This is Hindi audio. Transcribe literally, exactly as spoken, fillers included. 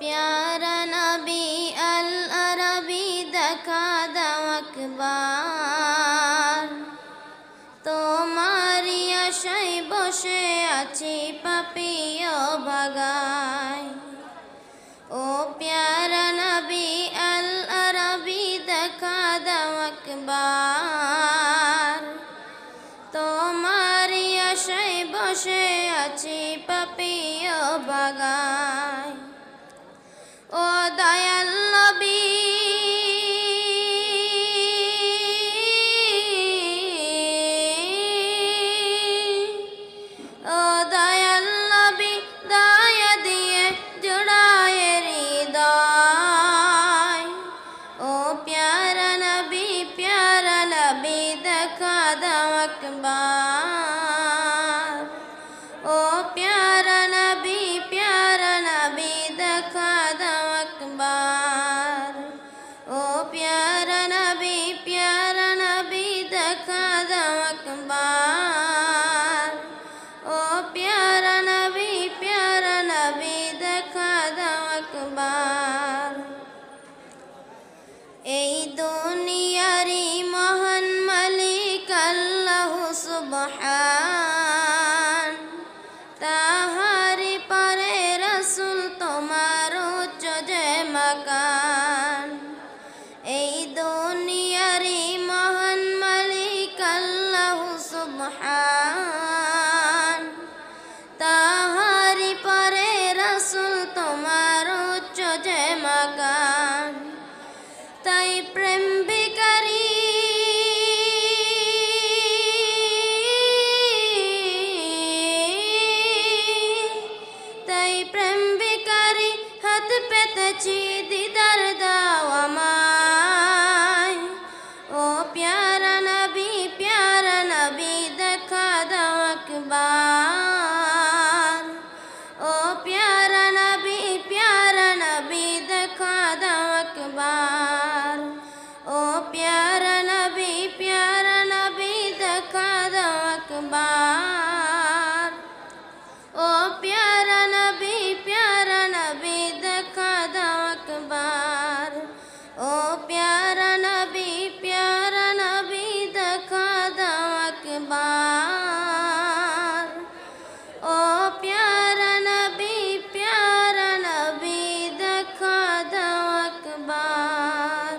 प्यारा नबी अल अरबी दिखा दो अखबार तुम्हारी आशाय बसे आछी पापियो भगाई। ओ प्यारा नबी अल अरबी दिखा दो अखबार तुम्हारी आशाय बसे आछी पापियो भगाई। ओ दयाल नबी ओ दयाल नबी दया दिए जुड़ाए हृदय। ओ प्यारा नबी प्यारा नबी दिखा दो अखबार। ओ प्यारा नबी प्यारा नबी दिखा दो अखबार। ओ प्यारा नबी प्यारा नबी दिखा दो अखबार। ओ प्यारा नबी प्यारा नबी दिखा दो अखबार। एई दुनियारी महान मालिक अल्लाह सुबहान ताहारी परे रसूल तोमार मकान। एई दुनियारी महान मालिक अल्लाह सुबहान ताहारी परे रसूल तोमार उच्च जे मकान। ताई प्रेम बिकारी ताई प्रेम बिकारी हाथ पेतेছি দিদার দাও আমায়। ও প্যারা নবী প্যারা নবী দেখা দাও আকবার। ও প্যারা নবী প্যারা নবী দেখা দাও আকবার। ও প্যারা নবী প্যারা নবী দেখা দাও আকবার। ও প্যারা নবী প্যারা নবী দেখা দাও अखबार। ओ प्यारा नबी प्यारा नबी दिखा दो अखबार। ओ प्यारा नबी प्यारा नबी दिखा दो अखबार।